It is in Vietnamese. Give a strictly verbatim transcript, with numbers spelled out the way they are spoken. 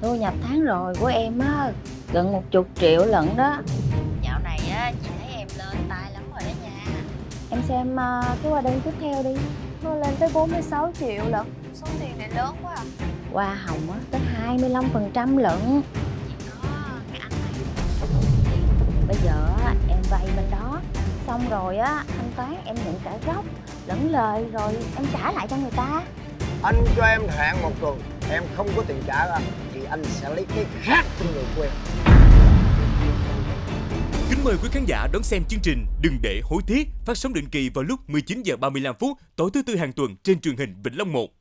Thu nhập tháng rồi của em á gần một chục triệu lận đó. Dạo này á chị thấy em lên tay lắm rồi đó nha. Em xem uh, cái hóa đơn tiếp theo đi. Nó lên tới bốn mươi sáu triệu lận. Số tiền này lớn quá à. Hoa hồng á tới hai mươi lăm phần trăm lận. Chị có cái anh này. Bây giờ á em vay bên đó, xong rồi á thanh toán em nhận cả gốc lẫn lời rồi em trả lại cho người ta. Anh cho em hạn một tuần, em không có tiền trả ra thì anh sẽ lấy cái khác trong người của em. Kính mời quý khán giả đón xem chương trình Đừng để hối tiếc, phát sóng định kỳ vào lúc mười chín giờ ba mươi lăm phút tối thứ tư hàng tuần trên truyền hình Vĩnh Long một.